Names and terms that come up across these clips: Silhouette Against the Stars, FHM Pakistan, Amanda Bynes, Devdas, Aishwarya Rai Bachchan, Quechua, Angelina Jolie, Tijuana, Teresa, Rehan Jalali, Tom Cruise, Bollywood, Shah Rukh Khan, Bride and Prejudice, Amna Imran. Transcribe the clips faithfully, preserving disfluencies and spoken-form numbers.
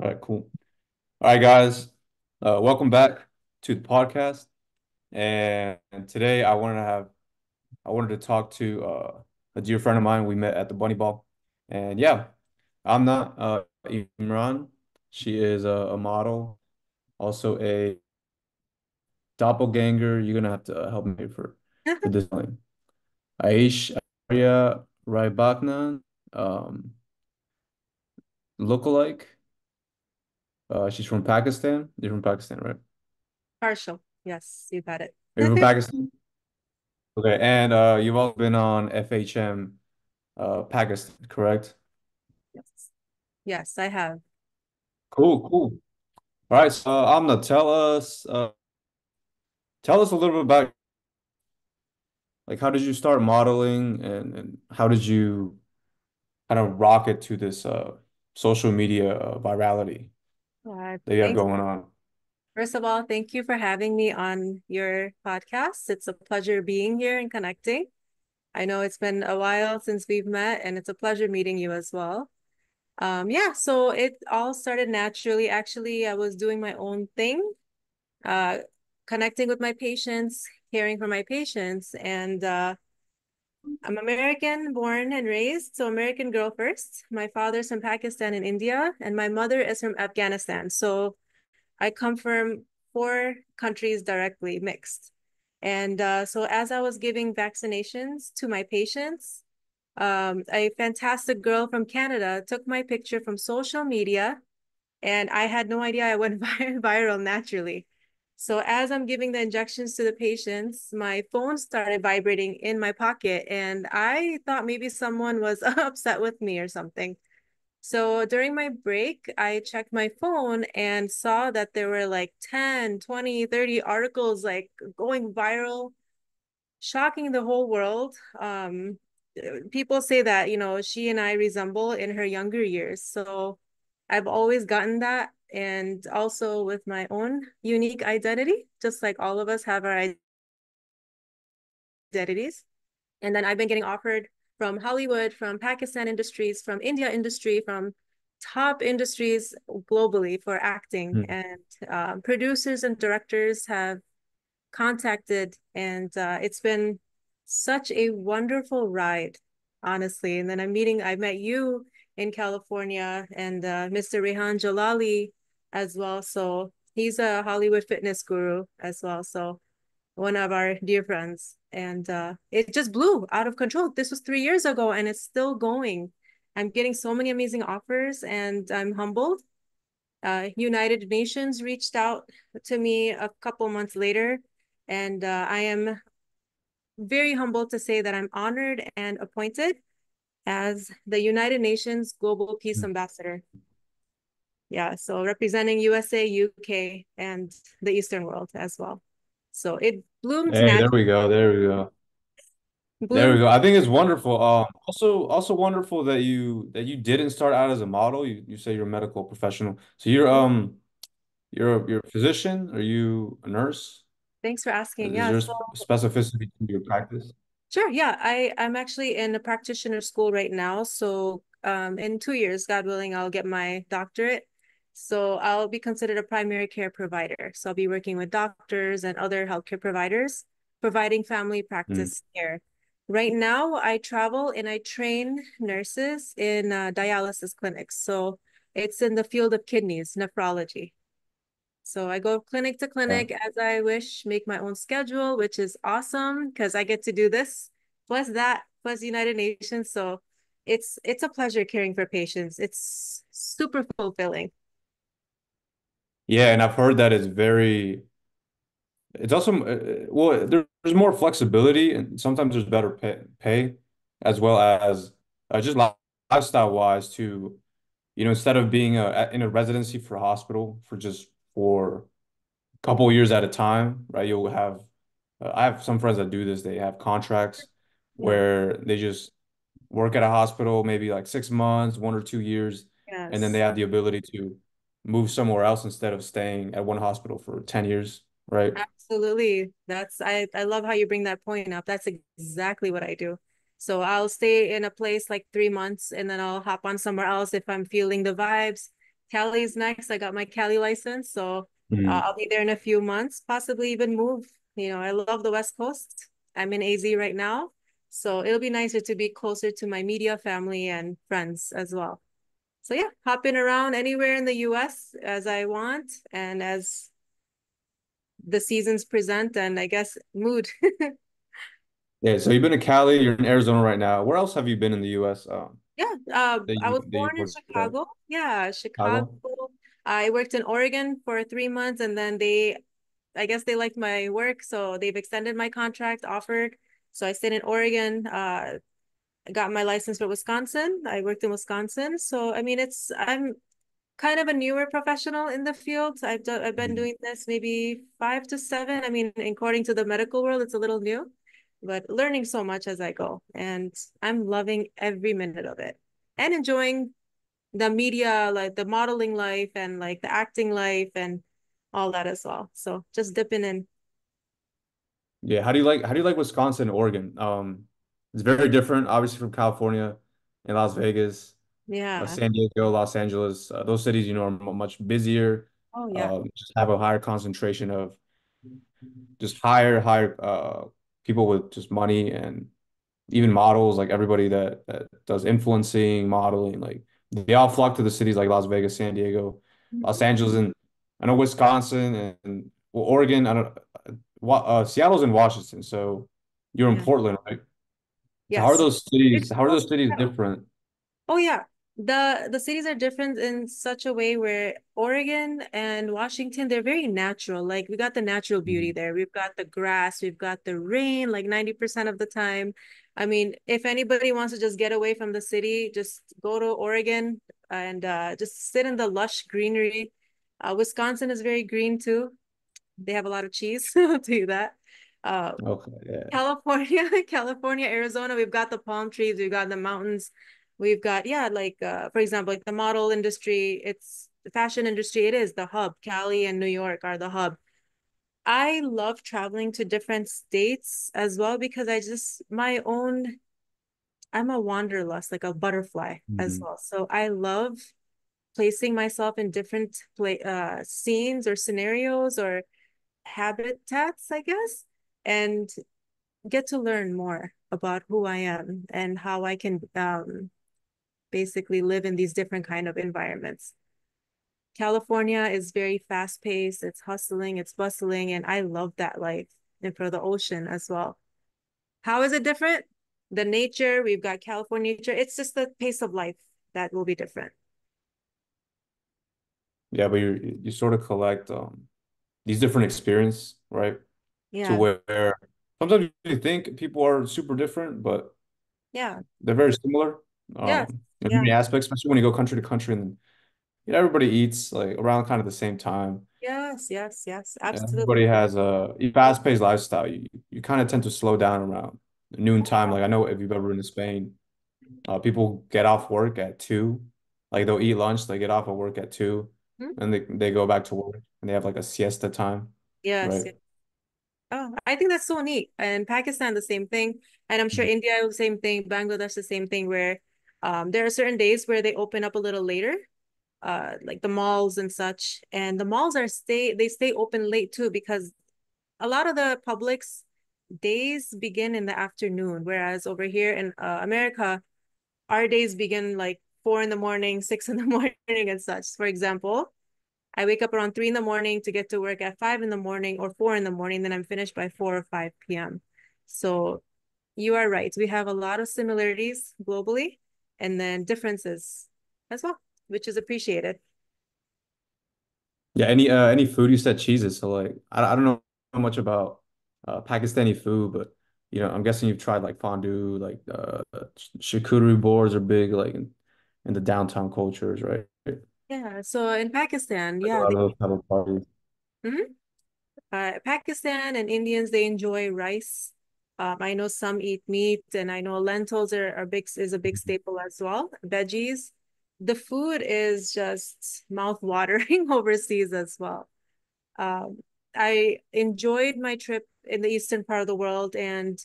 All right, cool. All right, guys. Uh, welcome back to the podcast. And, and today I wanted to have, I wanted to talk to uh, a dear friend of mine we met at the Bunny Ball. And yeah, Amna uh, Imran. She is a, a model, also a doppelganger. You're gonna have to help me for, for this one. Aishwarya Rai Bachchan, um, lookalike. Uh, she's from Pakistan. You're from Pakistan, right? Partial. Yes, you got it. Are you from Pakistan? Okay, and uh, you've all been on F H M uh, Pakistan, correct? Yes. Yes, I have. Cool, cool. All right, so uh, Amna, tell us, uh, tell us a little bit about, like, how did you start modeling, and, and how did you kind of rocket to this uh, social media uh, virality Uh, that you have thank- going on? First of all, thank you for having me on your podcast. It's a pleasure being here and connecting. I know it's been a while since we've met, and it's a pleasure meeting you as well. Um, yeah, so it all started naturally. Actually, I was doing my own thing, uh, connecting with my patients, caring for my patients. And uh, I'm American born and raised, so American girl first. My father's from Pakistan and India, and my mother is from Afghanistan. So I come from four countries directly mixed. And uh, so as I was giving vaccinations to my patients, Um, a fantastic girl from Canada took my picture from social media, and I had no idea I went viral naturally. So as I'm giving the injections to the patients, my phone started vibrating in my pocket, and I thought maybe someone was upset with me or something. So during my break, I checked my phone and saw that there were like ten, twenty, thirty articles like going viral, shocking the whole world. Um, people say that, you know, she and I resemble in her younger years. So I've always gotten that. And also with my own unique identity, just like all of us have our identities. And then I've been getting offered from Hollywood, from Pakistan industries, from India industry, from top industries globally for acting. Mm. And uh, producers and directors have contacted, and uh, it's been such a wonderful ride, honestly. And then I'm meeting, I met you in California, and uh, Mister Rehan Jalali as well. So he's a Hollywood fitness guru as well. So one of our dear friends. And uh, it just blew out of control. This was three years ago, and it's still going. I'm getting so many amazing offers, and I'm humbled. Uh, United Nations reached out to me a couple months later, and uh, I am very humbled to say that I'm honored and appointed as the United Nations Global Peace Ambassador. Yeah, so representing U S A, U K, and the Eastern world as well. So it bloomed. Hey, naturally. There we go. There we go. Bloomed. There we go. I think it's wonderful. Um, also, also wonderful that you that you didn't start out as a model. You you say you're a medical professional. So you're um, you're a, you're a physician. Are you a nurse? Thanks for asking. Is yeah, there so, specificity to your practice? Sure. Yeah, I, I'm actually in a practitioner school right now. So um, in two years, God willing, I'll get my doctorate. So I'll be considered a primary care provider. So I'll be working with doctors and other healthcare providers, providing family practice mm. care. Right now, I travel and I train nurses in uh, dialysis clinics. So it's in the field of kidneys, nephrology. So I go clinic to clinic as I wish, make my own schedule, which is awesome because I get to do this, plus that, plus United Nations. So it's it's a pleasure caring for patients. It's super fulfilling. Yeah, and I've heard that it's very, it's also, well, there's more flexibility, and sometimes there's better pay, pay as well as uh, just lifestyle-wise too. You know, instead of being a, in a residency for a hospital for just, or a couple of years at a time, right? You'll have, uh, I have some friends that do this. They have contracts yeah. where they just work at a hospital, maybe like six months, one or two years. Yes. And then they have the ability to move somewhere else instead of staying at one hospital for ten years, right? Absolutely. That's, I, I love how you bring that point up. That's exactly what I do. So I'll stay in a place like three months, and then I'll hop on somewhere else if I'm feeling the vibes. Cali's next. I got my Cali license, so mm. uh, I'll be there in a few months, possibly even move. You know, I love the West Coast. I'm in A Z right now, so it'll be nicer to be closer to my media family and friends as well. So yeah, hopping around anywhere in the U S as I want and as the seasons present and I guess mood. Yeah, so you've been to Cali, you're in Arizona right now. Where else have you been in the U S? Um, yeah, uh, you, I was born in Chicago. From? Yeah, Chicago. Chicago. I worked in Oregon for three months and then they, I guess they liked my work. So they've extended my contract, offered. So I stayed in Oregon, uh, got my license for Wisconsin. I worked in Wisconsin. So, I mean, it's, I'm kind of a newer professional in the field. I've, do, I've been doing this maybe five to seven. I mean, according to the medical world, it's a little new, but learning so much as I go. And I'm loving every minute of it and enjoying the media, like the modeling life and like the acting life and all that as well. So just dipping in. Yeah. How do you like, how do you like Wisconsin and Oregon? Um, it's very different, obviously, from California and Las Vegas. Yeah. Uh, San Diego, Los Angeles, uh, those cities, you know, are much busier. Oh, yeah. Uh, just have a higher concentration of just higher, higher uh, people with just money and even models, like everybody that, that does influencing, modeling, like they all flock to the cities like Las Vegas, San Diego, mm-hmm. Los Angeles, and I know Wisconsin and, and well, Oregon. I don't uh, Seattle's in Washington. So you're in yeah. Portland, right? Yes. How are those cities? It's how are those cities different? Oh yeah, the the cities are different in such a way where Oregon and Washington, they're very natural. Like we got the natural beauty there. We've got the grass. We've got the rain. Like ninety percent of the time. I mean, if anybody wants to just get away from the city, just go to Oregon and uh, just sit in the lush greenery. Uh, Wisconsin is very green too. They have a lot of cheese. I'll tell you that. Uh, okay, yeah. California, California, Arizona, we've got the palm trees, we've got the mountains, we've got, yeah, like, uh, for example, like the model industry, it's the fashion industry, it is the hub. Cali and New York are the hub. I love traveling to different states as well because I just, my own, I'm a wanderlust, like a butterfly mm-hmm. as well. So I love placing myself in different play, uh, scenes or scenarios or habitats, I guess. And get to learn more about who I am and how I can um, basically live in these different kind of environments. California is very fast paced. It's hustling, it's bustling. And I love that life and for the ocean as well. How is it different? The nature, we've got California nature. It's just the pace of life that will be different. Yeah, but you you sort of collect um, these different experiences, right? Yeah. To where sometimes you think people are super different, but yeah, they're very similar. Um, yeah. In yeah. many aspects, especially when you go country to country and you know, everybody eats like around kind of the same time. Yes, yes, yes, absolutely. And everybody has a fast-paced lifestyle. You you kind of tend to slow down around noon time. Like I know if you've ever been to Spain, uh, people get off work at two. Like they'll eat lunch, they get off of work at two, mm-hmm. and they they go back to work and they have like a siesta time. Yes. Right? Yes. Oh, I think that's so neat. And Pakistan, the same thing. And I'm sure India, the same thing. Bangladesh, the same thing, where um, there are certain days where they open up a little later, uh, like the malls and such. And the malls are stay, they stay open late too, because a lot of the public's days begin in the afternoon. Whereas over here in uh, America, our days begin like four in the morning, six in the morning and such. For example, I wake up around three in the morning to get to work at five in the morning or four in the morning, then I'm finished by four or five P M So you are right. We have a lot of similarities globally and then differences as well, which is appreciated. Yeah. Any, uh, any food, you said cheeses. So like, I, I don't know much about uh, Pakistani food, but you know, I'm guessing you've tried like fondue, like uh, charcuterie boards are big, like in, in the downtown cultures, right? Yeah, so in Pakistan, yeah, they, mm-hmm. uh, Pakistan and Indians, they enjoy rice. Um, I know some eat meat, and I know lentils are, are big is a big staple as well. Veggies, the food is just mouth watering overseas as well. Um, I enjoyed my trip in the eastern part of the world, and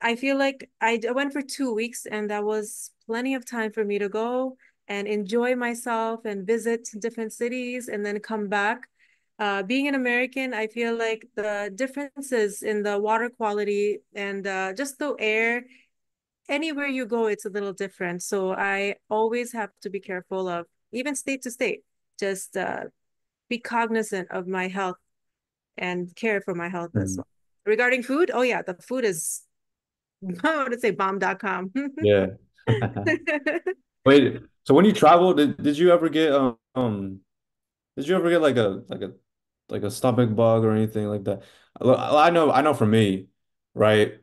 I feel like I, I went for two weeks, and that was plenty of time for me to go. and enjoy myself and visit different cities and then come back. Uh, being an American, I feel like the differences in the water quality and uh, just the air, anywhere you go, it's a little different. So I always have to be careful of, even state to state, just uh, be cognizant of my health and care for my health mm. as well. Regarding food, oh yeah, the food is, I want to say bomb dot com. Yeah. Wait, so when you traveled, did, did you ever get, um, um, did you ever get like a, like a, like a stomach bug or anything like that? I know, I know for me, right?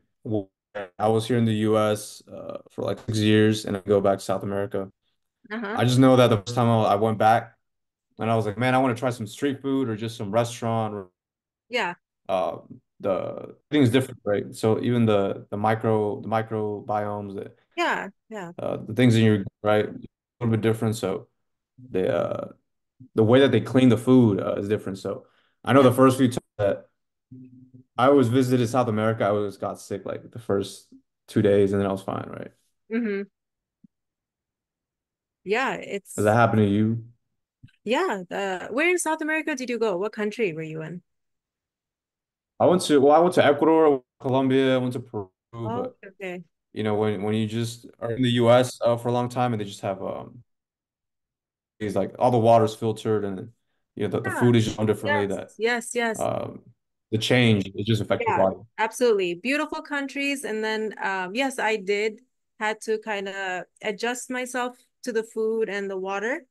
I was here in the U S uh, for like six years and I go back to South America. Uh-huh. I just know that the first time I went back and I was like, man, I want to try some street food or just some restaurant. Or, yeah. Uh, the things different, right? So even the the micro the microbiomes that yeah yeah uh, the things in your right a little bit different. So the uh, the way that they clean the food uh, is different. So I know yeah. the first few times that I always visited South America, I always got sick like the first two days and then I was fine, right? Mm-hmm. Yeah, it's does that happen to you? Yeah. Uh, where in South America did you go? What country were you in? I went to well, I went to Ecuador, Colombia, I went to Peru. Oh, but, okay. You know, when when you just are in the U S uh, for a long time, and they just have um, it's like all the water's filtered, and you know the, yeah. the food is just differently. Yes. That yes, yes. Um, the change it just affects yeah, your body. Absolutely, beautiful countries, and then um, yes, I did had to kind of adjust myself to the food and the water.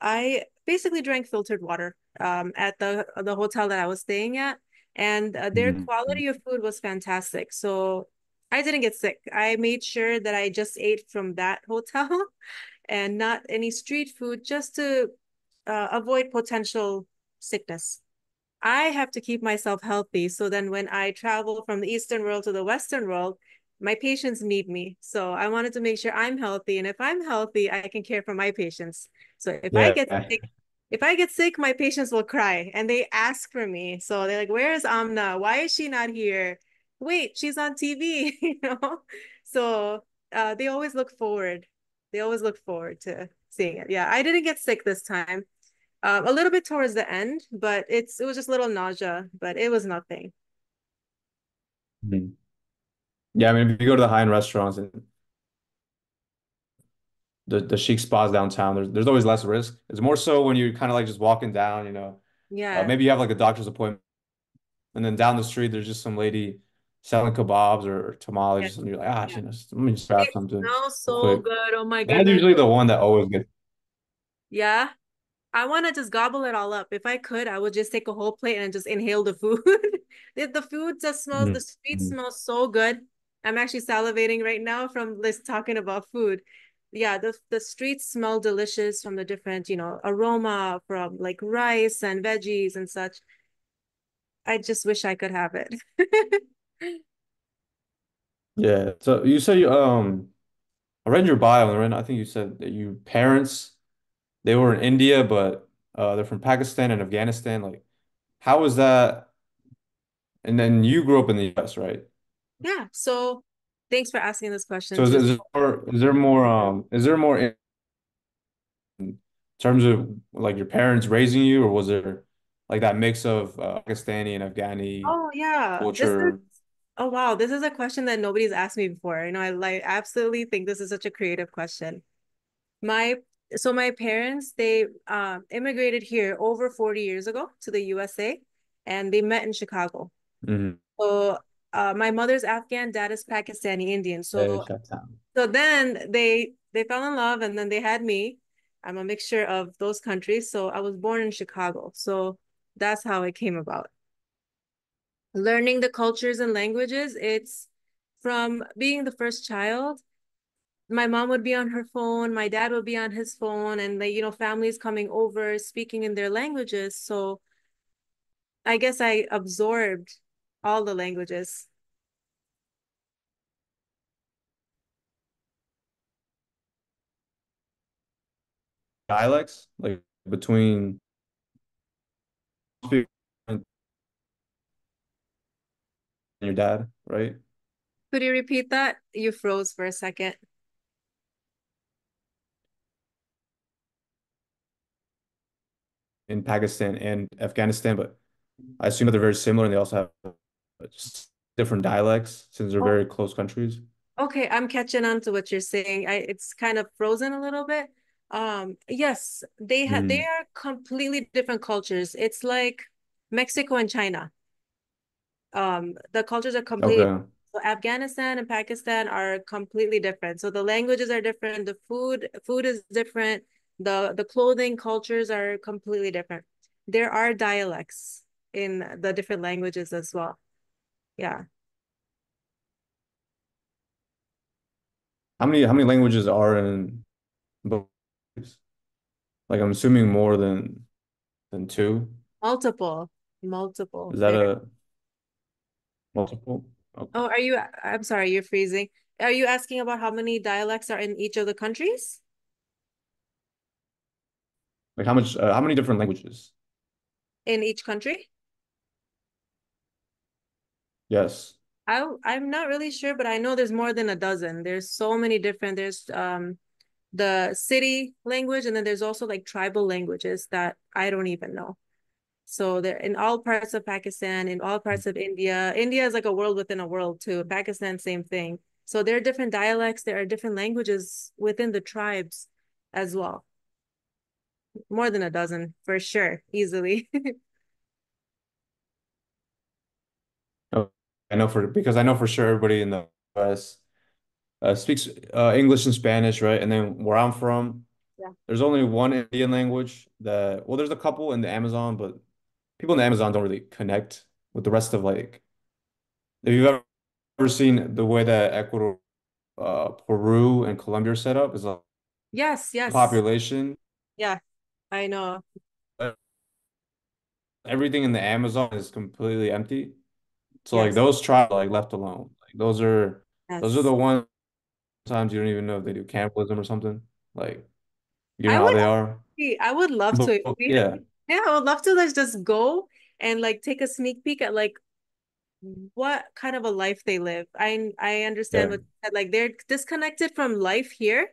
I basically drank filtered water um, at the the hotel that I was staying at. And uh, their mm-hmm. quality of food was fantastic. So I didn't get sick. I made sure that I just ate from that hotel and not any street food just to uh, avoid potential sickness. I have to keep myself healthy. So then when I travel from the Eastern world to the Western world, my patients need me. So I wanted to make sure I'm healthy. And if I'm healthy, I can care for my patients. So if yeah. I get sick, If I get sick, my patients will cry and they ask for me. So they're like, where is Amna? Why is she not here? Wait, she's on T V, you know? So uh, they always look forward. They always look forward to seeing it. Yeah, I didn't get sick this time. Um, a little bit towards the end, but it's it was just a little nausea, but it was nothing. Yeah, I mean, if you go to the high-end restaurants and The, the chic spas downtown, there's, there's always less risk. It's more so when you're kind of like just walking down, you know. Yeah. Uh, maybe you have like a doctor's appointment, and then down the street there's just some lady selling kebabs or, or tamales, yes. and you're like, ah, yeah. you know, let me just grab it something. It smells so quick. Good. Oh my god. That's usually the one that always gets. Yeah, I want to just gobble it all up. If I could, I would just take a whole plate and just inhale the food. The food just smells. Mm-hmm. The street mm-hmm. smells so good. I'm actually salivating right now from this talking about food. Yeah, the, the streets smell delicious from the different, you know, aroma from like rice and veggies and such. I just wish I could have it. Yeah. So you say, um, I read your bio, and I think you said that your parents, they were in India, but uh, they're from Pakistan and Afghanistan. Like, how was that? And then you grew up in the U S, right? Yeah. So thanks for asking this question. So is, is, there more, is there more, um, is there more in, in terms of like your parents raising you, or was there like that mix of uh, Pakistani and Afghani oh, yeah. culture? This is, oh, wow. This is a question that nobody's asked me before. You know, I like absolutely think this is such a creative question. My, so my parents, they um, immigrated here over forty years ago to the U S A, and they met in Chicago. Mm-hmm. So Uh, my mother's Afghan, dad is Pakistani Indian. So, so then they they fell in love, and then they had me. I'm a mixture of those countries. So I was born in Chicago. So that's how it came about. Learning the cultures and languages, it's from being the first child. My mom would be on her phone, my dad would be on his phone, and like you know, families coming over, speaking in their languages. So I guess I absorbed all the languages. Dialects, like between. Your dad, right? Could you repeat that? You froze for a second. in Pakistan and Afghanistan, but I assume that they're very similar and they also have just different dialects since they're oh. very close countries. Okay, I'm catching on to what you're saying. I, it's kind of frozen a little bit. Um, yes, they have. Mm. They are completely different cultures. It's like Mexico and China. Um, the cultures are completely. Okay. So Afghanistan and Pakistan are completely different. So the languages are different. The food food is different. The the clothing cultures are completely different. There are dialects in the different languages as well. Yeah. How many how many languages are in both? Like, I'm assuming more than than two. Multiple, multiple. Is that there. a multiple? Okay. Oh, are you? I'm sorry, you're freezing. Are you asking about how many dialects are in each of the countries? Like how much? Uh, how many different languages in each country? Yes. I I'm not really sure, but I know there's more than a dozen. There's so many different. There's um, the city language, and then there's also like tribal languages that I don't even know. So they're in all parts of Pakistan, in all parts of India. India is like a world within a world too. Pakistan, same thing. So there are different dialects. There are different languages within the tribes as well. More than a dozen, for sure, easily. oh, I know for because I know for sure everybody in the U S uh, speaks uh, English and Spanish, right? And then where I'm from, yeah. there's only one Indian language that, well, there's a couple in the Amazon, but people in the Amazon don't really connect with the rest of, like, if you've ever, ever seen the way that Ecuador, uh, Peru, and Colombia are set up, is like yes, yes, population. Yeah, I know. Everything in the Amazon is completely empty, so yes. like those tribes are, like, left alone. Like those are yes. those are the ones. Sometimes you don't even know if they do cannibalism or something. Like you know I how would, they are. I would love but, to. Yeah. Yeah, I would love to let's just go and like take a sneak peek at like what kind of a life they live. I I understand yeah. what like they're disconnected from life here,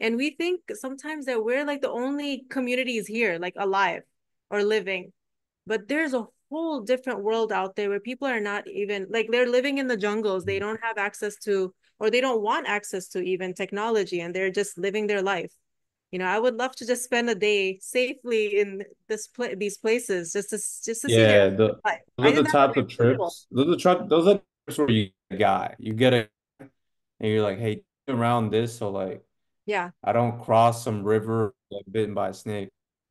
and we think sometimes that we're like the only communities here like alive or living, but there's a whole different world out there where people are not even like they're living in the jungles. They don't have access to or they don't want access to even technology, and they're just living their life. You know, I would love to just spend a day safely in this pla these places, just to just to yeah, see. Yeah, the, those are the type of trips. Those are tri those are trips where you get a guy, you get a, and you're like, hey, get around this, so like, yeah, I don't cross some river like bitten by a snake.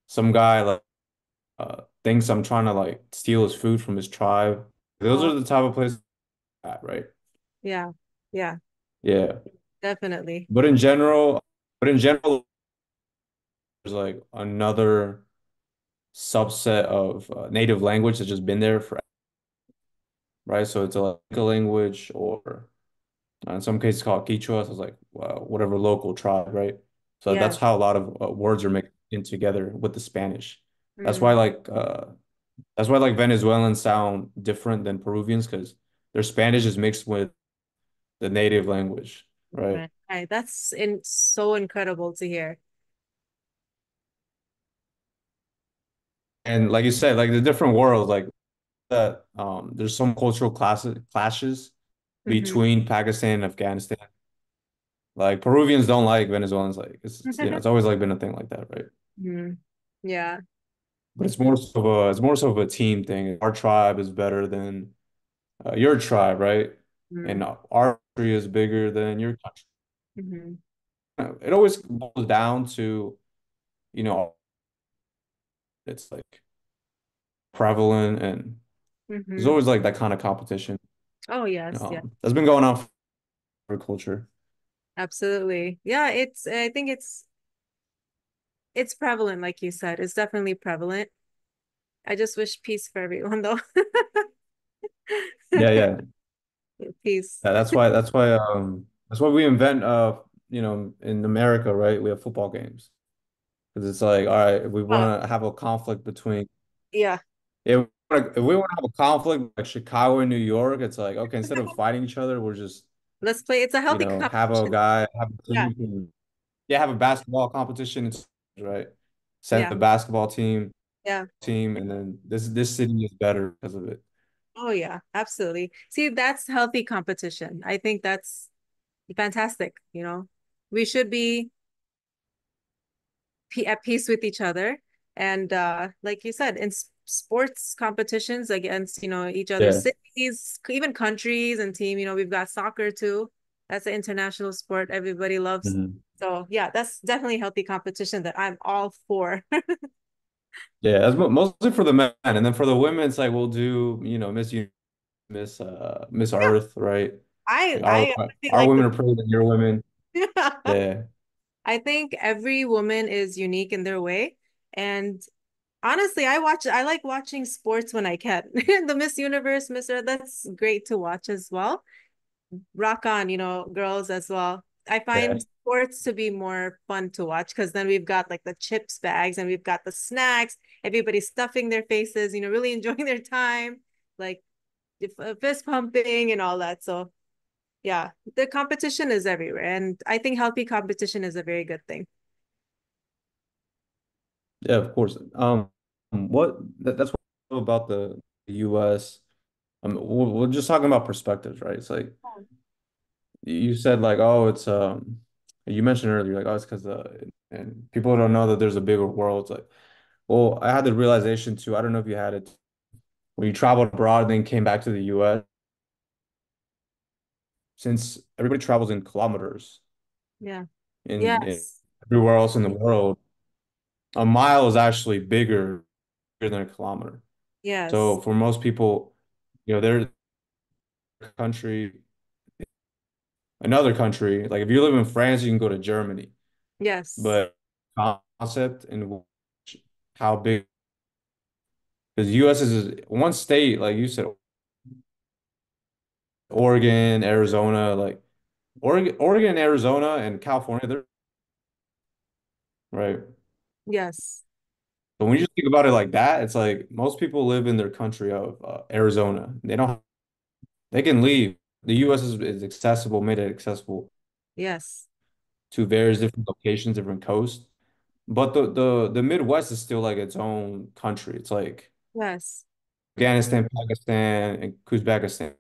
Some guy like uh, thinks I'm trying to like steal his food from his tribe. Those oh. are the type of places, at, right? Yeah, yeah, yeah, definitely. But in general, but in general. like another subset of uh, native language that's just been there for right so it's a, like, a language or uh, in some cases called Quechua, so it's like uh, whatever local tribe, right? So yeah. that's how a lot of uh, words are mixed in together with the Spanish. Mm-hmm. That's why like uh that's why like Venezuelans sound different than Peruvians, because their Spanish is mixed with the native language, right? Right, right. That's in so incredible to hear. And like you said, like the different worlds, like that. Um, there's some cultural classes clashes mm-hmm. between Pakistan and Afghanistan. Like Peruvians don't like Venezuelans. Like it's you know, it's always like been a thing like that, right? Mm-hmm. Yeah. But it's more so of a it's more so of a team thing. Our tribe is better than uh, your tribe, right? Mm-hmm. And our country is bigger than your country. Mm-hmm. It always boils down to, you know. It's like prevalent and mm-hmm. there's always like that kind of competition. Oh yes, um, yeah. That's been going on for culture. Absolutely, yeah. It's I think it's it's prevalent, like you said. It's definitely prevalent. I just wish peace for everyone, though. yeah, yeah. Peace. Yeah, that's why. That's why. Um. That's why we invent. Uh. You know, in America, right? We have football games. It's like, all right, if we want to have a conflict between, yeah, if we want to have a conflict like Chicago and New York, it's like, okay, instead of fighting each other, we're just let's play. It's a healthy you know, have a guy, have a team, yeah. yeah, have a basketball competition, right? Send yeah. the basketball team yeah team, and then this this city is better because of it. Oh yeah, absolutely. See, that's healthy competition. I think that's fantastic. You know, we should be at peace with each other, and uh, like you said, in sports competitions against you know each other's yeah. cities, even countries and team. You know, we've got soccer too. That's an international sport everybody loves. Mm-hmm. So yeah, that's definitely healthy competition that I'm all for. Yeah, that's mostly for the men, and then for the women, it's like we'll do you know Miss U, Miss uh Miss yeah. Earth, right? I like our, I our like women the... are prettier than your women. Yeah. yeah, I think every woman is unique in their way, and honestly, I watch I like watching sports when I can. The Miss Universe, Miss Earth, that's great to watch as well. Rock on, you know, girls as well. I find yeah. sports to be more fun to watch because then we've got like the chips bags and we've got the snacks. Everybody's stuffing their faces, you know, really enjoying their time, like fist pumping and all that. So yeah, the competition is everywhere. And I think healthy competition is a very good thing. Yeah, of course. Um, what that, that's what about the U S Um, we're, we're just talking about perspectives, right? It's like, oh. You said like, oh, it's um, you mentioned earlier, like, oh, it's because uh, and people don't know that there's a bigger world. It's like, well, I had the realization too. I don't know if you had it when you traveled abroad and then came back to the U S Since everybody travels in kilometers, yeah, in, yes, in everywhere else in the world, a mile is actually bigger, bigger than a kilometer. Yeah. So for most people, you know, their country. Another country, like if you live in France, you can go to Germany. Yes. But concept and how big, because U S is one state, like you said, Oregon, Arizona, like Oregon, Oregon, Arizona, and California, they're right. Yes. But when you just think about it like that, it's like most people live in their country of uh, Arizona. They don't. They can leave. The U S is, is accessible, made it accessible. Yes. To various different locations, different coasts. But the, the, the Midwest is still like its own country. It's like yes, Afghanistan, Pakistan, and Uzbekistan.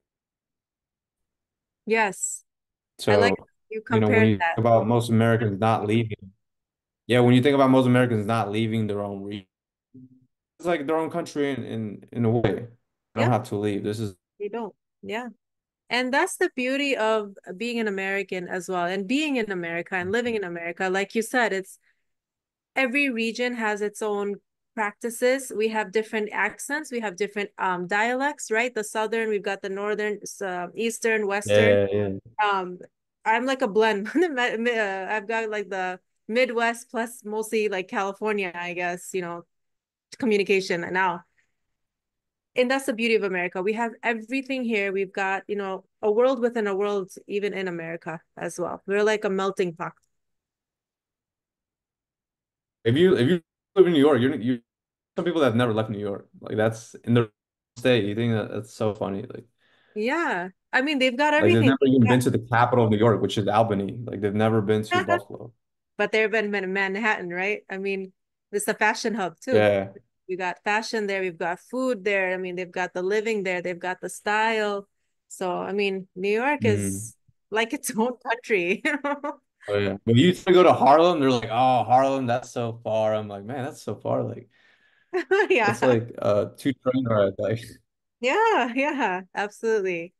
Yes. So I like you compared you know, when you that. Think about most Americans not leaving. Yeah, when you think about most Americans not leaving their own region, it's like their own country in, in, in a way. They yeah. don't have to leave. This is they don't. Yeah. And that's the beauty of being an American as well, and being in America and living in America. Like you said, it's every region has its own practices. We have different accents. We have different um, dialects, right? The Southern, we've got the Northern, uh, Eastern, Western. Yeah, yeah. Um, I'm like a blend. I've got like the Midwest plus mostly like California, I guess, you know, communication now. And that's the beauty of America. We have everything here. We've got, you know, a world within a world, even in America as well. We're like a melting pot. If you if you live in New York, you you some people that have never left New York, like that's in their state. You think that, that's so funny, like yeah. I mean, they've got everything. Like they've never even yeah. been to the capital of New York, which is Albany. Like they've never been to Buffalo, but they've been in Manhattan, right? I mean, it's a fashion hub too. Yeah. We got fashion there. We've got food there. I mean, they've got the living there. They've got the style. So, I mean, New York is mm. like its own country. You know? Oh, yeah. When you used to go to Harlem, they're like, oh, Harlem, that's so far. I'm like, man, that's so far. Like, yeah. It's like uh, two train rides. Like. Yeah, yeah, absolutely.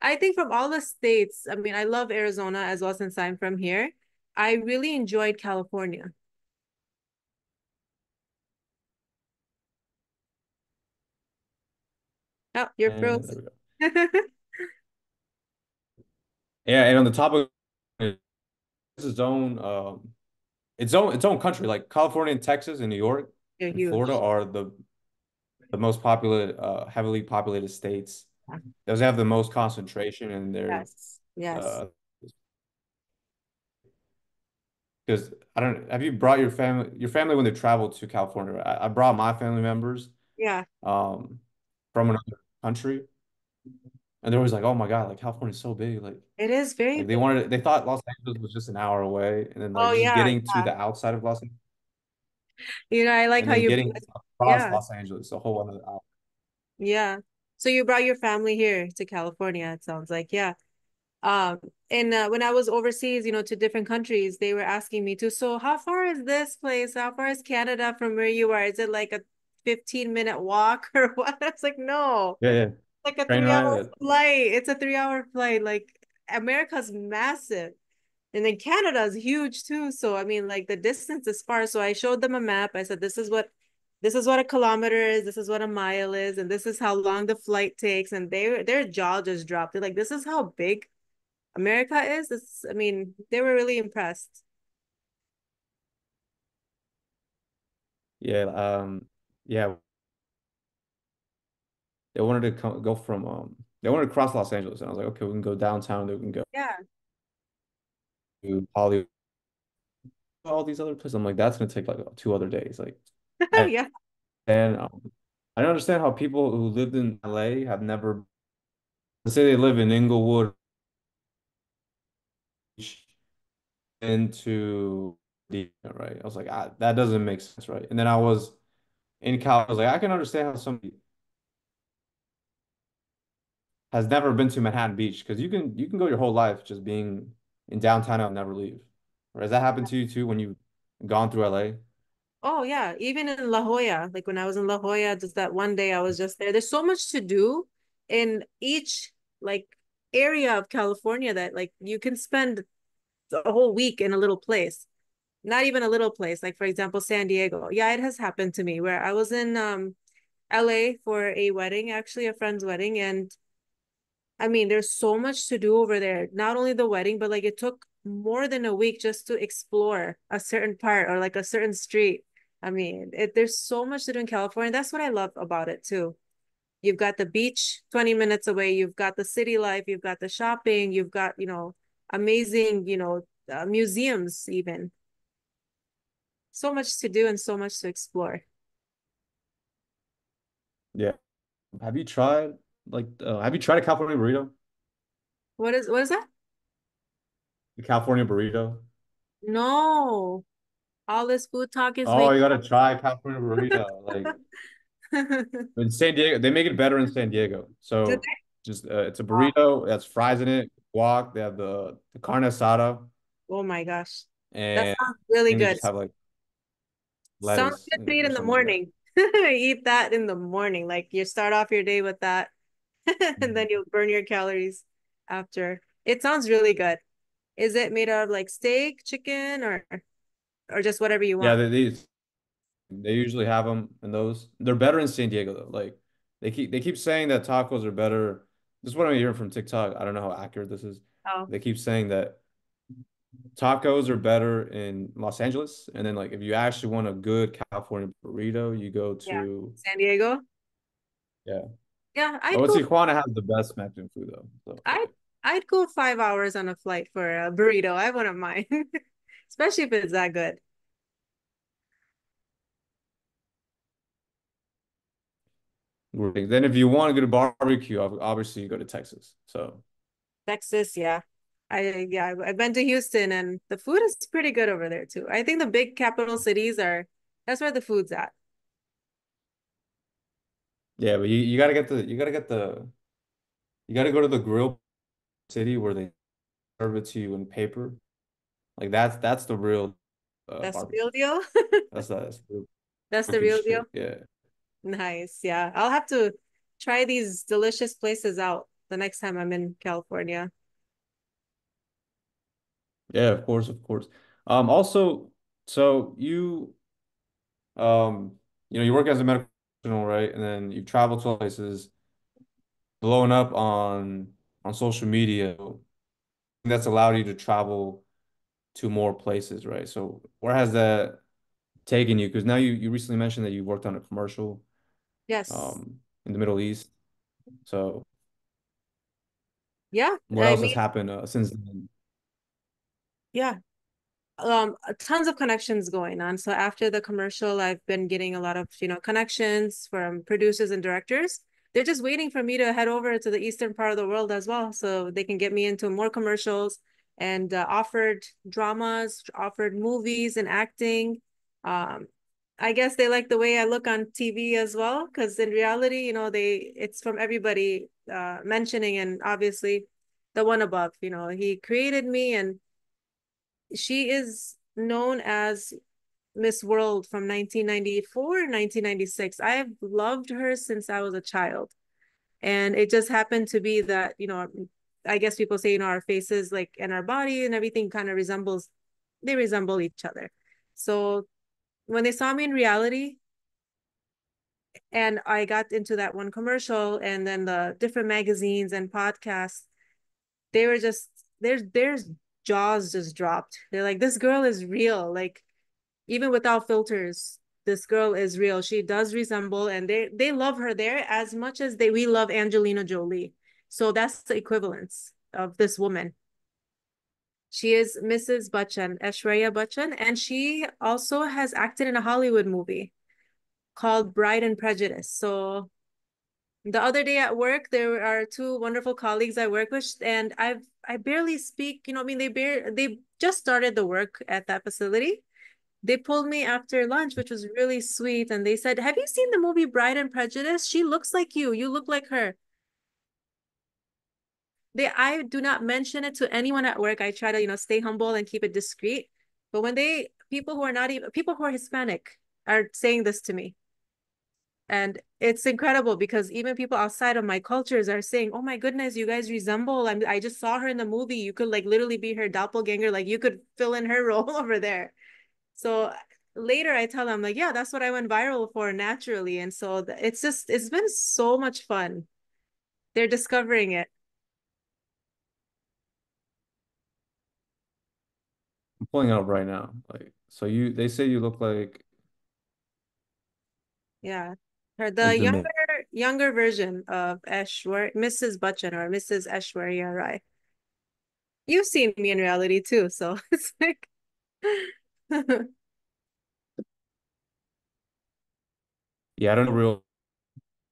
I think from all the states, I mean, I love Arizona as well since I'm from here. I really enjoyed California. Oh, you're and frozen. Yeah, and on the topic, it's its own, um, its own, its own country. Like California, and Texas, and New York, and Florida are the the most populated, uh, heavily populated states. Yeah. Those have the most concentration in their. Yes. Yes. Because uh, I don't. Have you brought your family? Your family when they traveled to California? I, I brought my family members. Yeah. Um. From another country, and they're always like, "Oh my god, like California's so big!" Like it is very. Like, they wanted, they thought Los Angeles was just an hour away, and then like oh, just yeah, getting yeah. to the outside of Los Angeles. You know, I like how you across yeah. Los Angeles, a whole other hour. Yeah. So you brought your family here to California, it sounds like. Yeah. Um, and uh, when I was overseas, you know, to different countries, they were asking me to, so how far is this place? How far is Canada from where you are? Is it like a fifteen minute walk or what? I was like, no. Yeah, yeah. Like a Train three hour ride. flight. It's a three hour flight. Like America's massive. And then Canada is huge too. So, I mean, like the distance is far. So I showed them a map. I said, this is what This is what a kilometer is. This is what a mile is. And this is how long the flight takes. And they, their jaw just dropped. They're like, this is how big America is. This, I mean, they were really impressed. Yeah. Um, yeah. They wanted to come, go from, um, they wanted to cross Los Angeles. And I was like, okay, we can go downtown. Then we can go yeah. to Hollywood, all these other places. I'm like, that's going to take like two other days. Like, And, yeah, and um, I don't understand how people who lived in L A have never, let's say they live in Inglewood, into the right. I was like, ah, that doesn't make sense, right? And then I was in Cal. I was like, I can understand how somebody has never been to Manhattan Beach, because you can you can go your whole life just being in downtown and never leave. Or has that happened to you too when you've gone through L A? Oh, yeah. Even in La Jolla, like when I was in La Jolla, just that one day I was just there. There's so much to do in each like area of California that like you can spend a whole week in a little place, not even a little place. Like, for example, San Diego. Yeah, it has happened to me where I was in um, L A for a wedding, actually a friend's wedding. And I mean, there's so much to do over there. Not only the wedding, but like it took more than a week just to explore a certain part or like a certain street. I mean, it, there's so much to do in California. That's what I love about it too. You've got the beach twenty minutes away. You've got the city life. You've got the shopping. You've got, you know, amazing, you know, uh, museums even. So much to do and so much to explore. Yeah. Have you tried, like, uh, have you tried a California burrito? What is, what is that? The California burrito? No. All this food talk is. Oh, you gotta try California burrito. Like in San Diego, they make it better in San Diego. So just uh, it's a burrito that's fries in it, guac. They have the, the carne asada. Oh my gosh, and that sounds really good. Have, like, sounds good to eat in the morning. Like eat that in the morning. Like you start off your day with that, and then you'll burn your calories after. It sounds really good. Is it made out of like steak, chicken, or? Or just whatever you want. Yeah, these they, they usually have them in those. They're better in San Diego though. Like they keep they keep saying that tacos are better. This is what I'm hearing from TikTok. I don't know how accurate this is. Oh. They keep saying that tacos are better in Los Angeles, and then like if you actually want a good California burrito, you go to yeah. San Diego. Yeah. Yeah, I. Oh, Tijuana has the best Mexican food though. So. I I'd go five hours on a flight for a burrito. I wouldn't mind. Especially if it's that good. Then if you want to go to barbecue, obviously you go to Texas. So Texas, yeah. I yeah, I've been to Houston and the food is pretty good over there too. I think the big capital cities are, that's where the food's at. Yeah, but you, you gotta get the you gotta get the you gotta go to the grill city where they serve it to you in paper. Like that's that's the real uh, that's the real deal. that's the, that's the real, that's the real deal. Yeah. Nice. Yeah. I'll have to try these delicious places out the next time I'm in California. Yeah, of course, of course. Um also, so you um you know, you work as a medical professional, right? And then you travel to places, blowing up on on social media. That's allowed you to travel to more places, right? So where has that taken you? Because now you, you recently mentioned that you worked on a commercial. Yes. Um, in the Middle East. So yeah. What I else mean, has happened uh, since then? Yeah. Um, tons of connections going on. So after the commercial, I've been getting a lot of, you know, connections from producers and directors. They're just waiting for me to head over to the eastern part of the world as well, so they can get me into more commercials. And uh, offered dramas, offered movies and acting. Um, I guess they like the way I look on T V as well, because in reality, you know, they it's from everybody uh, mentioning, and obviously the one above, you know, he created me, and she is known as Miss World from nineteen ninety-four, nineteen ninety-six. I have loved her since I was a child. And it just happened to be that, you know, I guess people say, you know, our faces like and our body and everything kind of resembles, they resemble each other. So when they saw me in reality, and I got into that one commercial and then the different magazines and podcasts, they were just, there's there's jaws just dropped. They're like, this girl is real. Like, even without filters, this girl is real. She does resemble, and they they love her there as much as they we love Angelina Jolie. So that's the equivalence of this woman. She is Missus Bachchan, Aishwarya Bachchan, and she also has acted in a Hollywood movie called Bride and Prejudice. So the other day at work, there are two wonderful colleagues I work with, and I've I barely speak. You know, I mean, they bar- they just started the work at that facility. They pulled me after lunch, which was really sweet. And they said, have you seen the movie Bride and Prejudice? She looks like you. You look like her. They, I do not mention it to anyone at work. I try to, you know, stay humble and keep it discreet. But when they, people who are not even, people who are Hispanic are saying this to me. And it's incredible because even people outside of my cultures are saying, oh my goodness, you guys resemble. I'm, I just saw her in the movie. You could like literally be her doppelganger. Like you could fill in her role over there. So later I tell them like, yeah, that's what I went viral for naturally. And so it's just, it's been so much fun. They're discovering it. I'm pulling it up right now. Like, so you, they say you look like. Yeah. Her, the younger, younger version of Aishwarya, Missus Bachchan or Missus Aishwarya Rai. You've seen me in reality too. So it's like. Yeah, I don't know real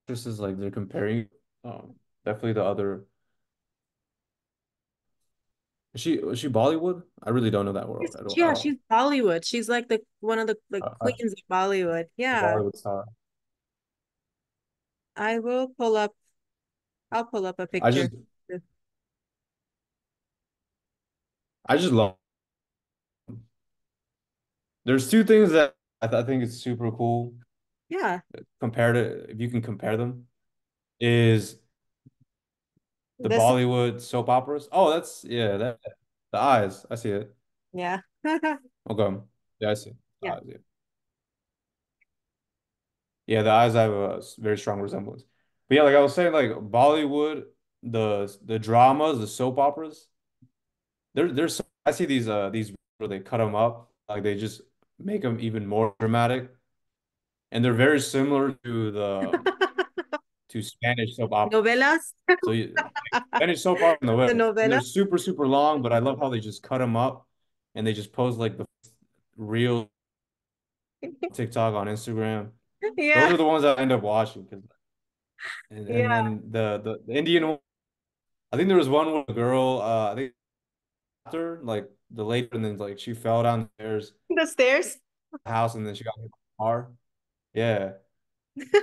actresses like they're comparing um definitely the other is she is she Bollywood? I really don't know that world at all. Yeah, she's Bollywood. She's like the one of the like uh, queens I, of Bollywood. Yeah. Bollywood star. I will pull up I'll pull up a picture. I just I just love There's two things that I, th I think is super cool. Yeah. Compared to, if you can compare them, is the this... Bollywood soap operas. Oh, that's, yeah, that the eyes. I see it. Yeah. Okay. Yeah, I see. Yeah. Eyes, yeah. Yeah, the eyes have a very strong resemblance. But yeah, like I was saying, like Bollywood, the the dramas, the soap operas, there, there's, I see these, uh, these where they cut them up, like they just, make them even more dramatic, and they're very similar to the to Spanish soap opera novelas. So you, like, Spanish soap opera novelas. The novela? They're super super long, but I love how they just cut them up, and they just post like the real TikTok on Instagram. Yeah, those are the ones I end up watching. Cause, and, and yeah. then the, the the Indian one, I think there was one with a girl. Uh, I think after like. The lady, and then like she fell downstairs the stairs the house, and then she got hit by the car. Yeah.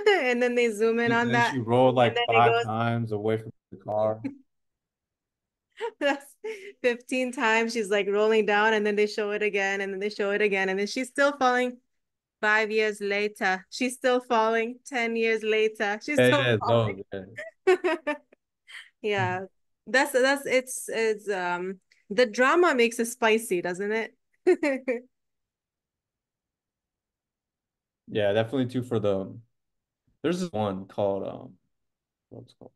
And then they zoom in and on that. She rolled like five goes... times away from the car. That's fifteen times she's like rolling down, and then they show it again, and then they show it again, and then she's still falling. Five years later, she's still falling. Ten years later, she's still yeah, falling. Yeah, yeah. Yeah, that's that's it's it's um. The drama makes it spicy, doesn't it? Yeah, definitely too for the there's this one called um what's it called?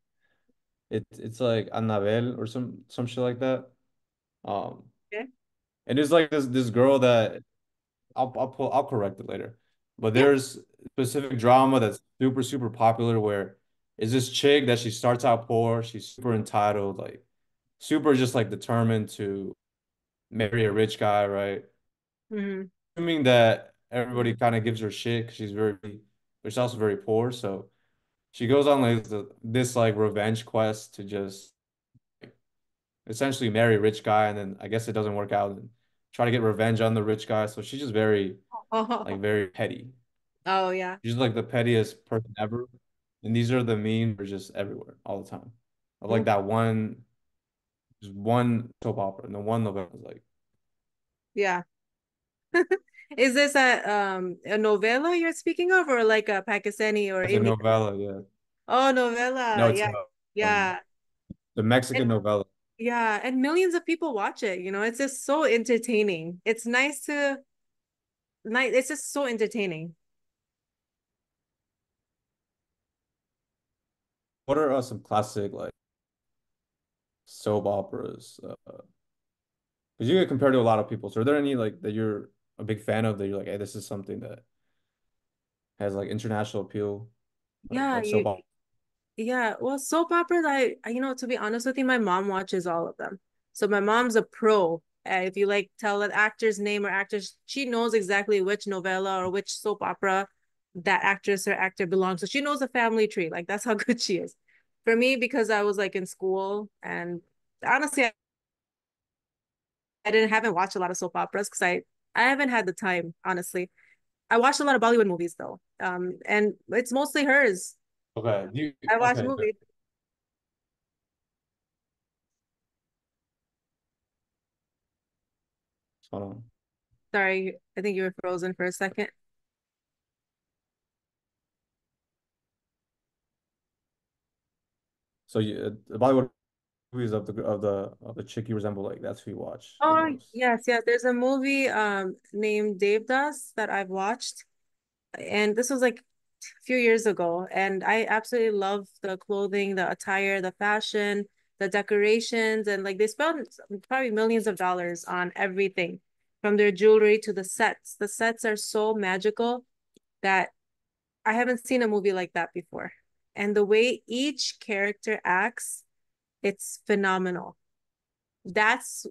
It's it's like Annabelle or some some shit like that. Um okay. And it's like this this girl that I'll I'll pull I'll correct it later. But there's yeah. specific drama that's super, super popular where is this chick that she starts out poor, she's super entitled, like super just like determined to marry a rich guy, right? Mm-hmm. Assuming that everybody kind of gives her shit because she's very, but she's also very poor. So she goes on like this, this like revenge quest to just like, essentially marry a rich guy, and then I guess it doesn't work out and try to get revenge on the rich guy. So she's just very, oh. like very petty. Oh yeah. She's like the pettiest person ever. And these are the mean are just everywhere all the time. Of like mm-hmm. that one, just one soap opera, and the one novella was like. Yeah. Is this a um a novella you're speaking of, or like a Pakistani or it's Indian? A novella, yeah. Oh, novella, no, it's yeah, a, yeah. Um, the Mexican and, novella. Yeah, and millions of people watch it. You know, it's just so entertaining. It's nice to, nice. It's just so entertaining. What are uh, some classic like soap operas? Because uh, you get compared to a lot of people. So are there any like that you're a big fan of that you're like, hey, this is something that has like international appeal? Like, yeah, like soap you, yeah. Well, soap operas, I you know, to be honest with you, my mom watches all of them. So my mom's a pro. Uh, if you like tell an actor's name or actress, she knows exactly which novella or which soap opera that actress or actor belongs. So she knows the family tree. Like, that's how good she is. For me, because I was like in school, and honestly, I, I didn't haven't watched a lot of soap operas because I I haven't had the time. Honestly, I watched a lot of Bollywood movies though, um, and it's mostly hers. Okay, you, I watch okay. movies. Hold on. Sorry, I think you were frozen for a second. So you, the Bollywood movies of the of the of the chick you resemble, like that's who you watch. Oh yes, yes. There's a movie um named Devdas that I've watched, and this was like a few years ago, and I absolutely love the clothing, the attire, the fashion, the decorations, and like they spent probably millions of dollars on everything, from their jewelry to the sets. The sets are so magical that I haven't seen a movie like that before. And the way each character acts, it's phenomenal. That's,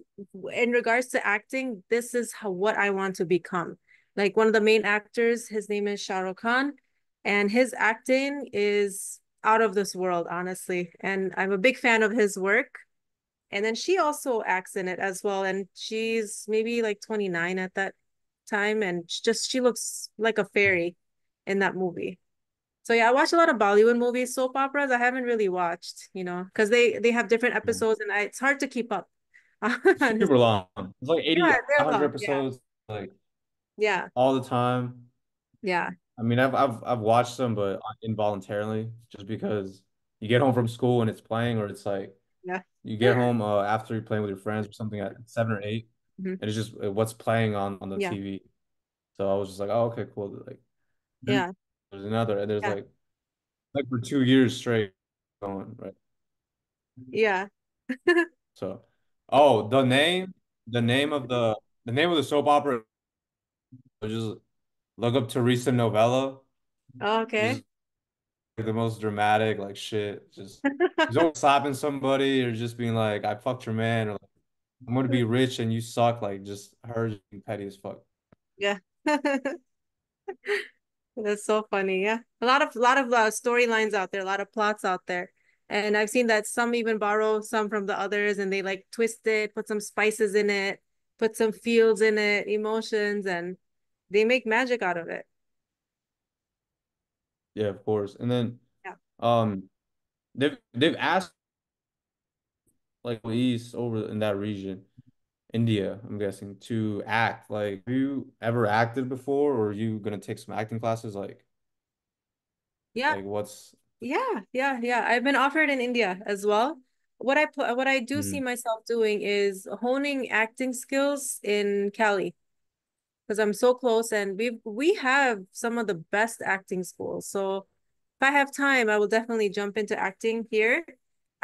in regards to acting, this is how, what I want to become. Like one of the main actors, his name is Shah Rukh Khan, and his acting is out of this world, honestly. And I'm a big fan of his work. And then she also acts in it as well. And she's maybe like twenty-nine at that time. And just, she looks like a fairy in that movie. So yeah, I watch a lot of Bollywood movies. Soap operas I haven't really watched, you know, because they, they have different episodes, and I, it's hard to keep up. It's super long. It's like eighty, yeah, one hundred long. Episodes, yeah. Like yeah, all the time. Yeah. I mean, I've I've I've watched them, but involuntarily, just because you get home from school and it's playing, or it's like yeah, you get yeah. home uh, after you're playing with your friends or something at seven or eight, mm-hmm. and it's just what's playing on on the yeah. T V. So I was just like, oh, okay, cool. Like yeah. There's another, and there's yeah. like, like for two years straight going, right? Yeah. So, oh, the name, the name of the, the name of the soap opera, just look up Teresa novella. Oh, okay. Just, like, the most dramatic, like shit, just, just always slapping somebody, or just being like, I fucked your man, or like, I'm gonna be rich and you suck, like just her just being petty as fuck. Yeah. That's so funny. Yeah, a lot of a lot of uh, storylines out there, a lot of plots out there, and I've seen that some even borrow some from the others, and they like twist it, put some spices in it, put some fields in it, emotions, and they make magic out of it. Yeah, of course. And then, yeah. um, they've they've asked like police over in that region, India, I'm guessing, to act. Like, have you ever acted before, or are you gonna take some acting classes? Like, yeah, like what's yeah, yeah, yeah. I've been offered in India as well. What I what I do mm. see myself doing is honing acting skills in Cali, because I'm so close, and we we have some of the best acting schools. So if I have time, I will definitely jump into acting here.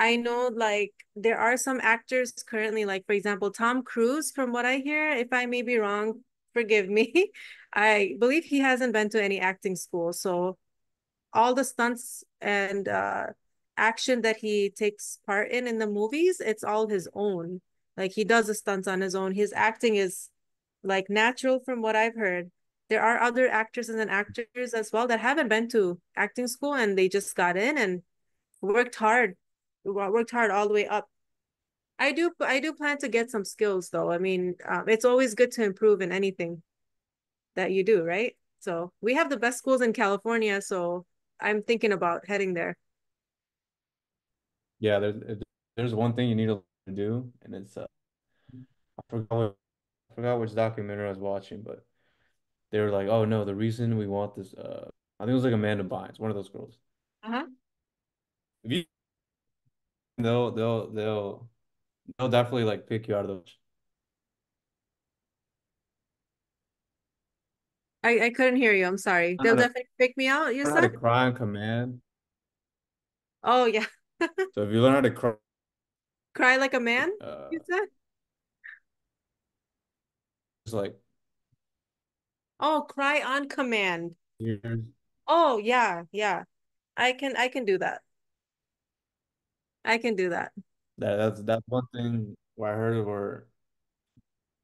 I know like there are some actors currently, like for example, Tom Cruise, from what I hear, if I may be wrong, forgive me. I believe he hasn't been to any acting school. So all the stunts and uh, action that he takes part in in the movies, it's all his own. Like he does the stunts on his own. His acting is like natural from what I've heard. There are other actresses and actors as well that haven't been to acting school, and they just got in and worked hard. worked hard all the way up. I do I do plan to get some skills though. I mean, um, it's always good to improve in anything that you do, right? So we have the best schools in California, so I'm thinking about heading there. Yeah, there's there's one thing you need to do, and it's uh, I forgot what, I forgot which documentary I was watching, but they were like, "Oh no, the reason we want this," uh, I think it was like Amanda Bynes, one of those girls. Uh huh. If you, they'll they'll they'll they'll definitely like pick you out of those. I, I couldn't hear you. I'm sorry. They'll definitely pick me out. You said cry on command. Oh yeah. So if you learn how to cry, cry like a man, uh, you said. It's like. Oh, cry on command. Tears. Oh yeah, yeah. I can I can do that. I can do that. That that's that's one thing where I heard of where.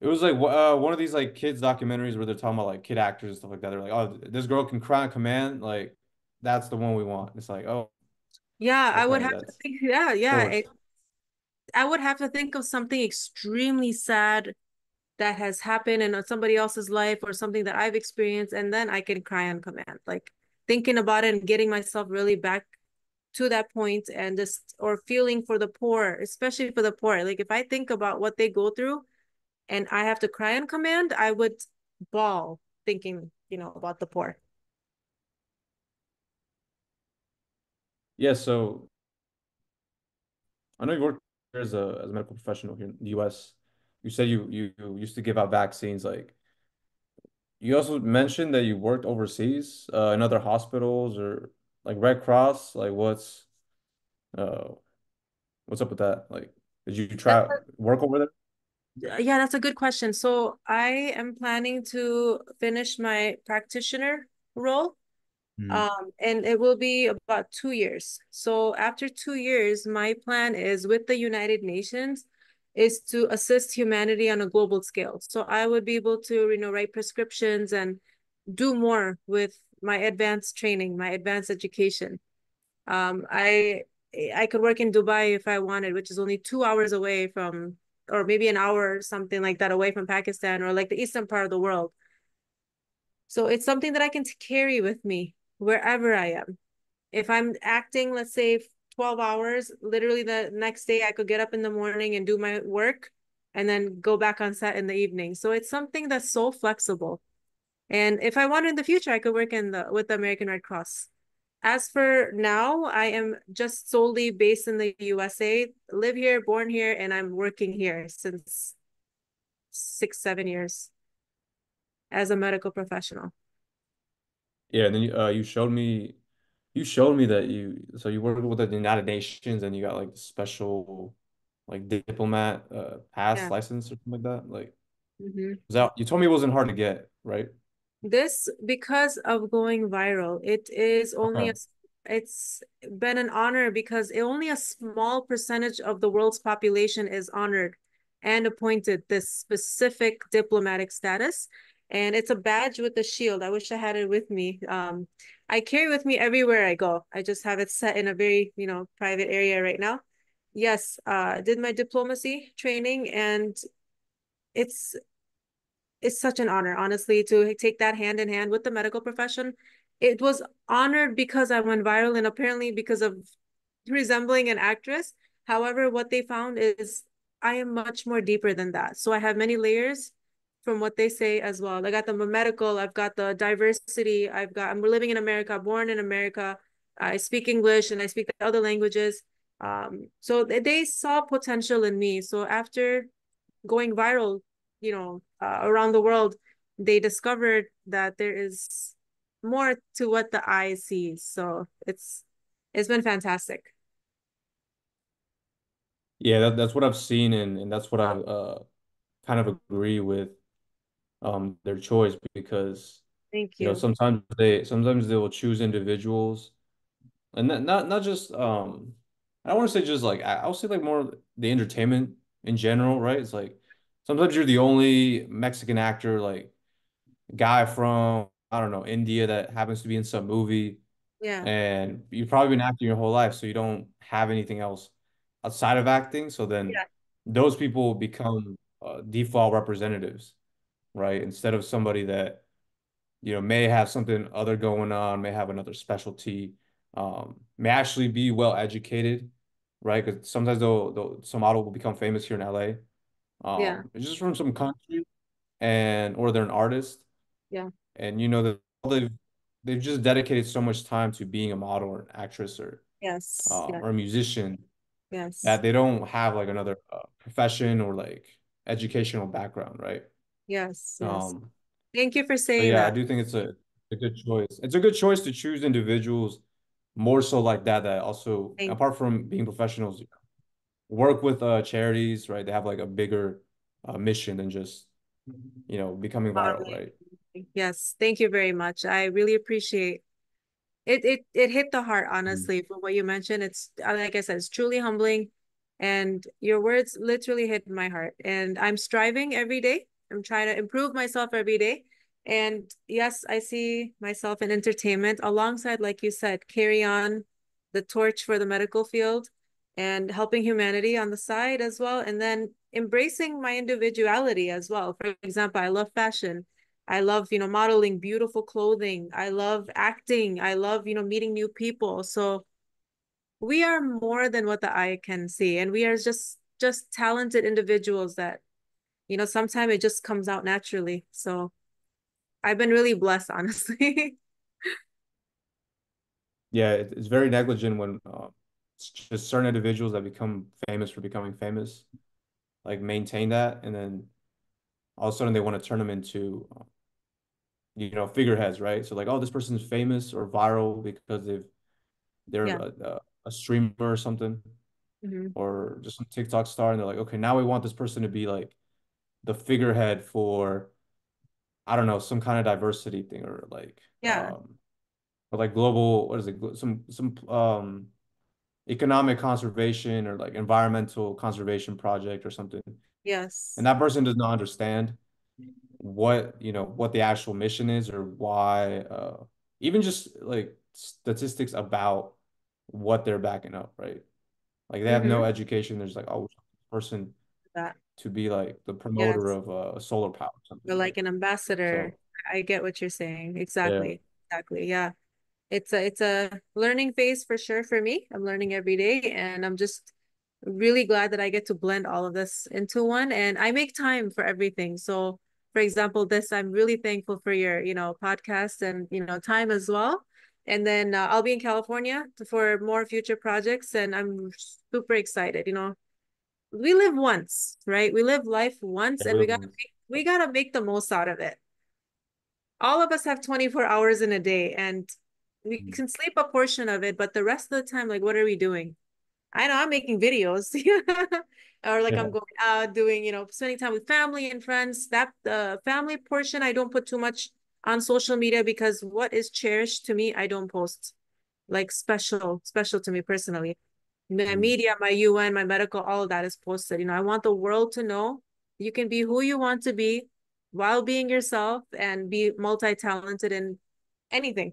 It was like uh, one of these like kids documentaries where they're talking about like kid actors and stuff like that. They're like, "Oh, this girl can cry on command. Like, that's the one we want." It's like, oh, yeah, I would have to think. Yeah, yeah, it, I would have to think of something extremely sad that has happened in somebody else's life or something that I've experienced, and then I can cry on command. Like thinking about it and getting myself really back to that point, and just or feeling for the poor, especially for the poor. Like if I think about what they go through. And I have to cry on command, I would bawl thinking, you know, about the poor. Yeah, so I know you worked as a as a medical professional here in the U S. You said you, you you used to give out vaccines. Like you also mentioned that you worked overseas, uh, in other hospitals or like Red Cross. Like what's uh what's up with that? Like did you try work over there? Yeah, that's a good question. So I am planning to finish my practitioner role, mm. um, and it will be about two years. So after two years, my plan is with the United Nations is to assist humanity on a global scale. So I would be able to, you know, write prescriptions and do more with my advanced training, my advanced education. Um, I I could work in Dubai if I wanted, which is only two hours away from. Or maybe an hour or something like that away from Pakistan or like the eastern part of the world. So it's something that I can carry with me wherever I am. If I'm acting, let's say twelve hours, literally the next day I could get up in the morning and do my work and then go back on set in the evening. So it's something that's so flexible. And if I wanted in the future, I could work in the with the American Red Cross. As for now, I am just solely based in the U S A, live here, born here, and I'm working here since six, seven years as a medical professional. Yeah, and then you, uh, you showed me, you showed me that you, so you worked with the United Nations and you got like special, like diplomat uh, pass yeah. license or something like that. Like, mm-hmm. was that, you told me it wasn't hard to get, right? This, because of going viral, it is only, a, it's been an honor because only a small percentage of the world's population is honored and appointed this specific diplomatic status. And it's a badge with a shield. I wish I had it with me. Um, I carry with me everywhere I go. I just have it set in a very, you know, private area right now. Yes, uh, did my diplomacy training and it's, it's such an honor, honestly, to take that hand in hand with the medical profession. It was honored because I went viral and apparently because of resembling an actress. However, what they found is I am much more deeper than that. So I have many layers from what they say as well. I got the medical, I've got the diversity, I've got, I'm living in America, born in America. I speak English and I speak the other languages. Um, so they saw potential in me. So after going viral, you know, uh, around the world, they discovered that there is more to what the eye sees. So it's it's been fantastic. Yeah, that, that's what I've seen, and and that's what I uh kind of agree with um their choice because thank you. You know, sometimes they sometimes they will choose individuals, and not not, not just um I don't want to say just like I, I'll say like more the entertainment in general, right? It's like. Sometimes you're the only Mexican actor, like guy from, I don't know, India that happens to be in some movie. Yeah. And you've probably been acting your whole life. So you don't have anything else outside of acting. So then yeah. those people become uh, default representatives, right? Instead of somebody that you know, may have something other going on, may have another specialty, um, may actually be well-educated, right? Because sometimes they'll, they'll, some model will become famous here in L A. Um, yeah. Just from some country, and, or they're an artist. Yeah. And, you know, that they've, they've just dedicated so much time to being a model or an actress or, yes, uh, yeah. or a musician. Yes. That they don't have like another uh, profession or like educational background, right? Yes. yes. Um, Thank you for saying yeah, that. Yeah, I do think it's a, a good choice. It's a good choice to choose individuals more so like that, that also, Thank apart from being professionals, you know, work with uh, charities, right? They have like a bigger uh, mission than just, you know, becoming viral, right? Yes. Thank you very much. I really appreciate it. It, it hit the heart, honestly, mm-hmm. for what you mentioned. It's, like I said, it's truly humbling. And your words literally hit my heart. And I'm striving every day. I'm trying to improve myself every day. And yes, I see myself in entertainment alongside, like you said, carry on the torch for the medical field and helping humanity on the side as well. And then embracing my individuality as well. For example, I love fashion. I love, you know, modeling, beautiful clothing. I love acting. I love, you know, meeting new people. So we are more than what the eye can see. And we are just, just talented individuals that, you know, sometimes it just comes out naturally. So I've been really blessed, honestly. Yeah, it's very negligent when uh, just certain individuals that become famous for becoming famous, like maintain that. And then all of a sudden they want to turn them into, you know, figureheads, right? So like, oh, this person's famous or viral because they've, they're yeah. a, a streamer or something, mm-hmm. or just some TikTok star. And they're like, okay, now we want this person to be like the figurehead for, I don't know, some kind of diversity thing, or like, yeah, um, or like global, what is it, some some um economic conservation or like environmental conservation project or something. Yes. And that person does not understand what, you know, what the actual mission is, or why, uh, even just like statistics about what they're backing up, right? Like they have mm-hmm. no education. There's like, oh, person that. to be like the promoter yes. of uh, solar power. Something You're like, like an ambassador. So, I get what you're saying. Exactly. Yeah. Exactly. Yeah. It's a, it's a learning phase for sure for me. I'm learning every day, and I'm just really glad that I get to blend all of this into one, and I make time for everything. So for example, this, I'm really thankful for your, you know, podcast and, you know, time as well. And then uh, I'll be in California for more future projects, and I'm super excited, you know. We live once, right? We live life once, yeah, and we gotta make, we gotta make the most out of it. All of us have twenty-four hours in a day, and we mm-hmm. can sleep a portion of it, but the rest of the time, like, what are we doing? I know I'm making videos, or like yeah. I'm going out doing, you know, spending time with family and friends. That the uh, family portion, I don't put too much on social media, because what is cherished to me, I don't post. Like special, special to me personally. My media, my U N, my medical, all of that is posted. You know, I want the world to know you can be who you want to be while being yourself, and be multi-talented in anything.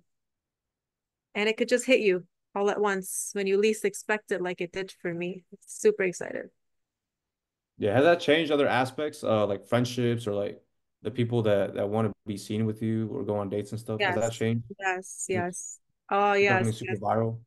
And it could just hit you all at once when you least expect it, like it did for me. It's super excited. Yeah. Has that changed other aspects, uh, like friendships, or like the people that, that want to be seen with you or go on dates and stuff? Yes. Has that changed? Yes. Yes. Oh, yes. Becoming super yes. viral?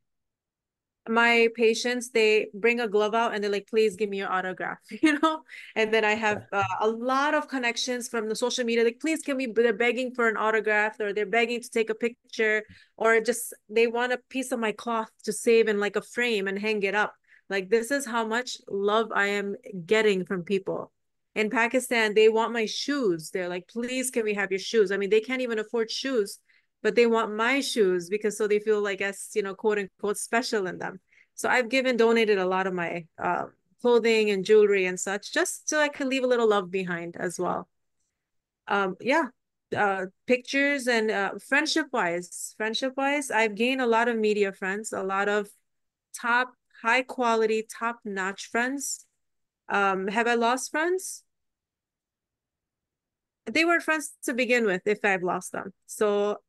My patients, they bring a glove out and they're like, please give me your autograph, you know? And then I have uh, a lot of connections from the social media, like, please give me, they're begging for an autograph, or they're begging to take a picture, or just, they want a piece of my cloth to save in like a frame and hang it up. Like, this is how much love I am getting from people. In Pakistan, they want my shoes. They're like, please, can we have your shoes? I mean, they can't even afford shoes, but they want my shoes, because so they feel like, as you know, quote unquote, special in them. So I've given, donated a lot of my uh, clothing and jewelry and such, just so I can leave a little love behind as well. Um, yeah, uh, pictures and uh, friendship wise, friendship wise, I've gained a lot of media friends, a lot of top, high quality, top notch friends. Um, have I lost friends? They were friends to begin with, if I've lost them. So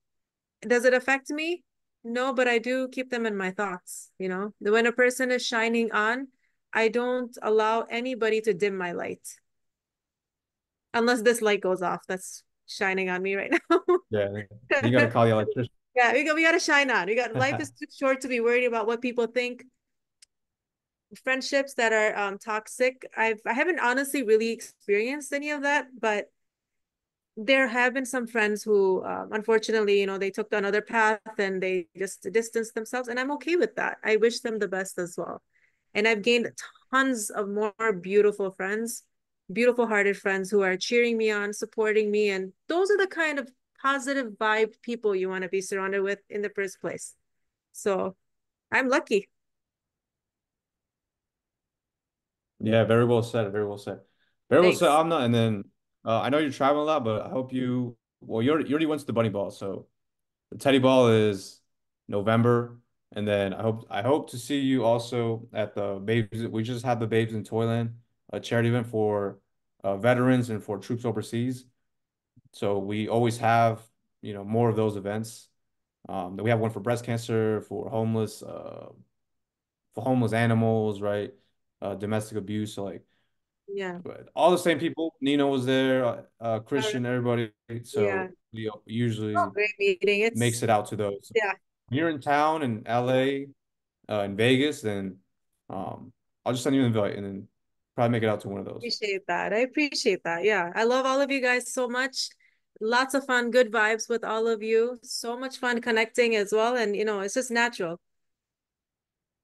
does it affect me? No, but I do keep them in my thoughts. You know, when a person is shining on, I don't allow anybody to dim my light. Unless this light goes off, that's shining on me right now. Yeah, you gotta call the electrician. Yeah, we got we gotta shine on. We got life is too short to be worried about what people think. Friendships that are um toxic. I've I haven't honestly really experienced any of that, but there have been some friends who um, unfortunately, you know, they took another path and they just distanced themselves, and I'm okay with that. I wish them the best as well. And I've gained tons of more beautiful friends, beautiful hearted friends who are cheering me on, supporting me. And those are the kind of positive vibe people you want to be surrounded with in the first place. So I'm lucky. Yeah, very well said. Very well said. Very Thanks. well said, Amna. And then uh, I know you're traveling a lot, but I hope you, well, you already, you already went to the bunny ball. So the teddy ball is November. And then I hope I hope to see you also at the Babes. We just had the Babes in Toyland, a charity event for uh, veterans and for troops overseas. So we always have, you know, more of those events. Um, we have one for breast cancer, for homeless, uh, for homeless animals, right? Uh, domestic abuse. So like, yeah, all the same people. Nino was there, uh, Christian, everybody. So yeah. we usually oh, great meeting. It's... makes it out to those. Yeah. When you're in town in L A, uh, in Vegas, then um, I'll just send you an invite and then probably make it out to one of those. Appreciate that. I appreciate that. Yeah. I love all of you guys so much. Lots of fun, good vibes with all of you. So much fun connecting as well. And, you know, it's just natural.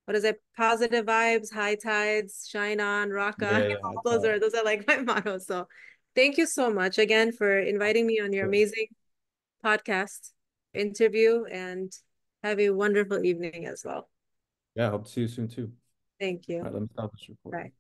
What is it? Positive vibes, high tides, shine on, rock on. Yeah, yeah, all those are, those are like my motto. So thank you so much again for inviting me on your amazing podcast interview, and have a wonderful evening as well. Yeah, I hope to see you soon too. Thank you. All right, let me stop this recording. Bye.